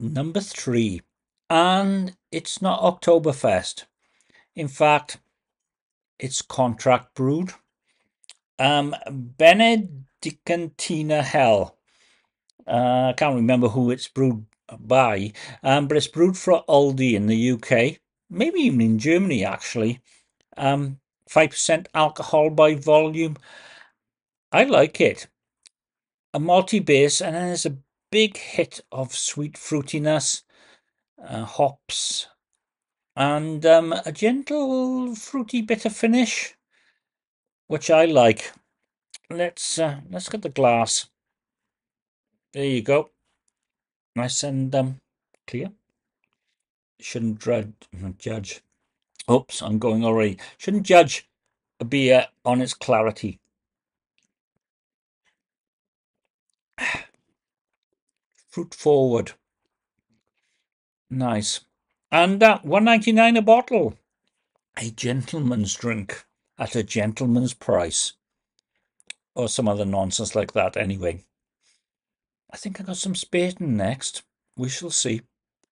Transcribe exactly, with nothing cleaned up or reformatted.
number three. And it's not Oktoberfest. In fact, it's contract brewed. Um, Benediktiner Hell. Uh, I can't remember who it's brewed by, um, but it's brewed for Aldi in the U K, maybe even in Germany actually. Um, five percent alcohol by volume. I like it. A malty base, and then there's a big hit of sweet fruitiness, uh, hops, and um, a gentle fruity bitter finish, which I like. Let's uh, let's get the glass. There you go. Nice and um, clear. Shouldn't dread, judge. Oops, I'm going already. Shouldn't judge a beer on its clarity. Fruit forward. Nice. And uh, one ninety-nine a bottle. A gentleman's drink at a gentleman's price. Or some other nonsense like that anyway. I think I got some Spaten next. We shall see.